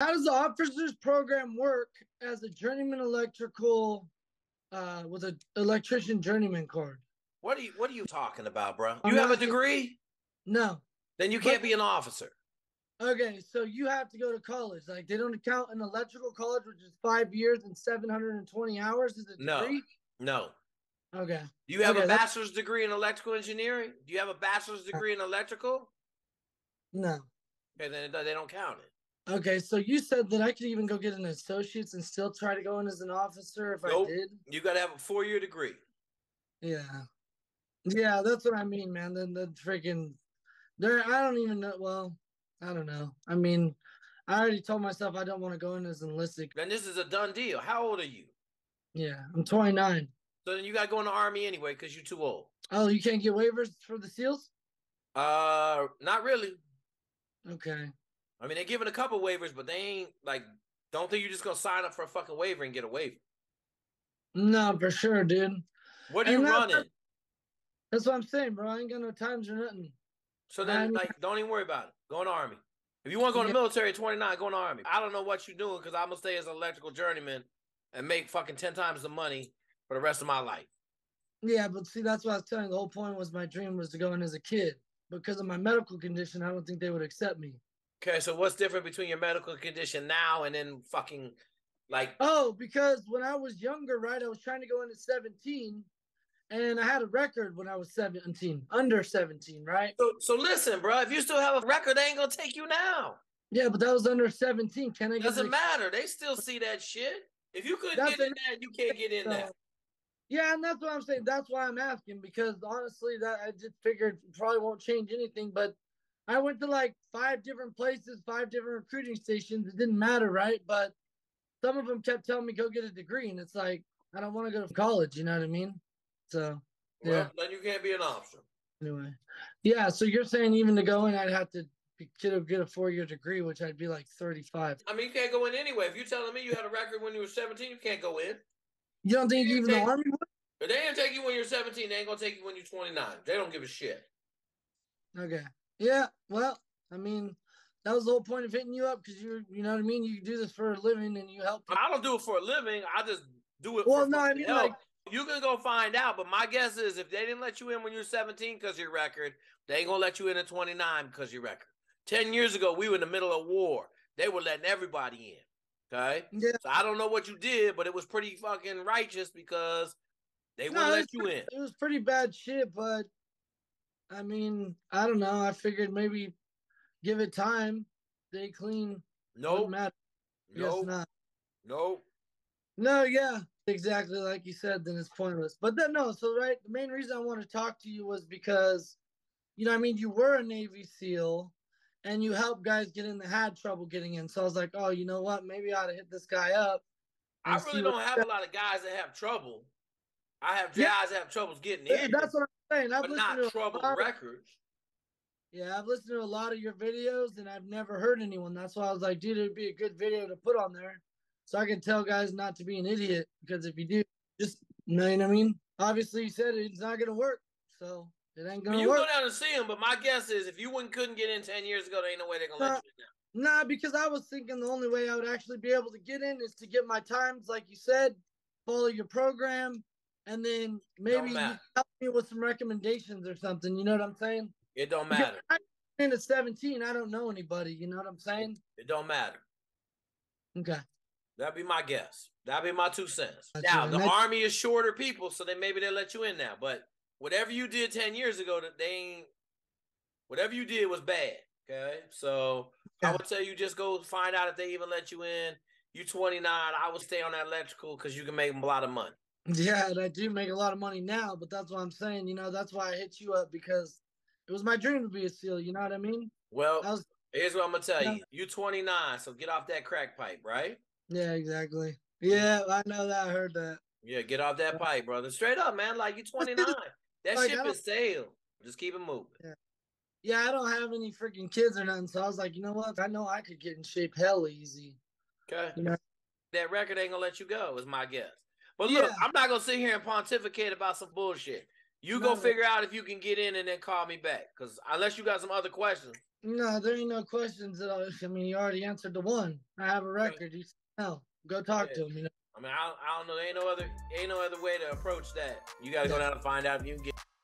How does the officers program work as a journeyman electrical with an electrician journeyman card? What are you talking about, bro? You have a degree? No. Then you can't be an officer. Okay, so you have to go to college. Like, they don't count an electrical college, which is 5 years and 720 hours as a degree? No. Okay. Do you have a bachelor's degree in electrical engineering? Do you have a bachelor's degree in electrical? No. Okay, then they don't count it. Okay, so you said that I could even go get an associate's and still try to go in as an officer if I did? You got to have a four-year degree. Yeah. Yeah, that's what I mean, man. Then the freaking... I don't even know... Well... I don't know. I mean, I already told myself I don't want to go in as enlisted. And this is a done deal. How old are you? Yeah, I'm 29. So then you got to go in the Army anyway because you're too old. Oh, you can't get waivers for the SEALs? Not really. Okay. I mean, they're giving a couple waivers, but they ain't, like, don't think you're just going to sign up for a fucking waiver and get a waiver. No, for sure, dude. What are you running? That's what I'm saying, bro. I ain't got no times or nothing. So then, like, don't even worry about it. Go in the Army. If you want to go in the military at 29, go in the Army. I don't know what you're doing because I'm going to stay as an electrical journeyman and make fucking 10 times the money for the rest of my life. Yeah, but see, that's what I was telling you. The whole point was my dream was to go in as a kid. Because of my medical condition, I don't think they would accept me. Okay, so what's different between your medical condition now and then fucking, like... Oh, because when I was younger, right, I was trying to go in at 17... And I had a record when I was 17, under 17, right? So listen, bro, if you still have a record, they ain't going to take you now. Yeah, but that was under 17. Can I get Doesn't matter. They still see that shit. If you couldn't get in that, you can't get in that. Yeah, and that's what I'm saying. That's why I'm asking, because honestly, that I just figured probably won't change anything. But I went to like 5 different places, 5 different recruiting stations. It didn't matter, right? But some of them kept telling me, go get a degree. And it's like, I don't want to go to college. You know what I mean? So, yeah. Well, then you can't be an officer. Anyway. Yeah, so you're saying even to go in, I'd have to get a 4-year degree, which I'd be like 35. I mean, you can't go in anyway. If you're telling me you had a record when you were 17, you can't go in. You don't think even the Army would? If they didn't take you when you're 17, they ain't going to take you when you're 29. They don't give a shit. Okay. Yeah, well, I mean, that was the whole point of hitting you up because you know what I mean? You do this for a living and you help people. I don't do it for a living. I just do it for no, I mean, help. Like, you can go find out, but my guess is if they didn't let you in when you were 17 because of your record, they ain't going to let you in at 29 because of your record. 10 years ago, we were in the middle of war. They were letting everybody in, okay? Yeah. So I don't know what you did, but it was pretty fucking righteous because they wouldn't let you in. It was pretty bad shit, but, I mean, I don't know. I figured maybe give it time. They clean. Nope. Nope. No, yeah. Exactly like you said, then it's pointless. But then, no, so, right, the main reason I want to talk to you was because, you know, I mean, you were a Navy SEAL, and you helped guys get in that had trouble getting in. So I was like, oh, you know what? Maybe I ought to hit this guy up. I really don't have a lot of guys that have trouble. I have guys that have troubles getting in. That's what I'm saying. But not trouble records. Yeah, I've listened to a lot of your videos, and I've never heard anyone. That's why I was like, dude, it would be a good video to put on there. So I can tell guys not to be an idiot, because if you do, just, you know what I mean? Obviously, you said it's not going to work, so it ain't going to work. You go down and see them, but my guess is if you couldn't get in 10 years ago, there ain't no way they're going to let you in now. Nah, because I was thinking the only way I would actually be able to get in is to get my times, like you said, follow your program, and then maybe help me with some recommendations or something. You know what I'm saying? It don't matter. Because I'm in at 17. I don't know anybody. You know what I'm saying? It don't matter. Okay. That'd be my guess. That'd be my 2 cents. That's now, the Army is shorter people, so then maybe they'll let you in now. But whatever you did 10 years ago, whatever you did was bad, okay? So I would tell you just go find out if they even let you in. You're 29. I would stay on that electrical because you can make a lot of money. Yeah, and I do make a lot of money now, but that's what I'm saying. You know, that's why I hit you up, because it was my dream to be a SEAL. You know what I mean? Well, here's what I'm going to tell you. You're 29, so get off that crack pipe, right? Yeah, exactly. Yeah, I know that. I heard that. Yeah, get off that pipe, brother. Straight up, man. Like, you're 29. That ship is sailed. Just keep it moving. Yeah, I don't have any freaking kids or nothing, so I was like, you know what? I know I could get in shape hella easy. Okay. You know? That record ain't going to let you go, is my guess. But look, I'm not going to sit here and pontificate about some bullshit. You go figure out if you can get in and then call me back. Because unless you got some other questions. No, there ain't no questions at all. I mean, you already answered the one. I have a record. You know, go talk to him. You know? I mean, I don't know. There ain't no other way to approach that. You got to go down and find out if you can get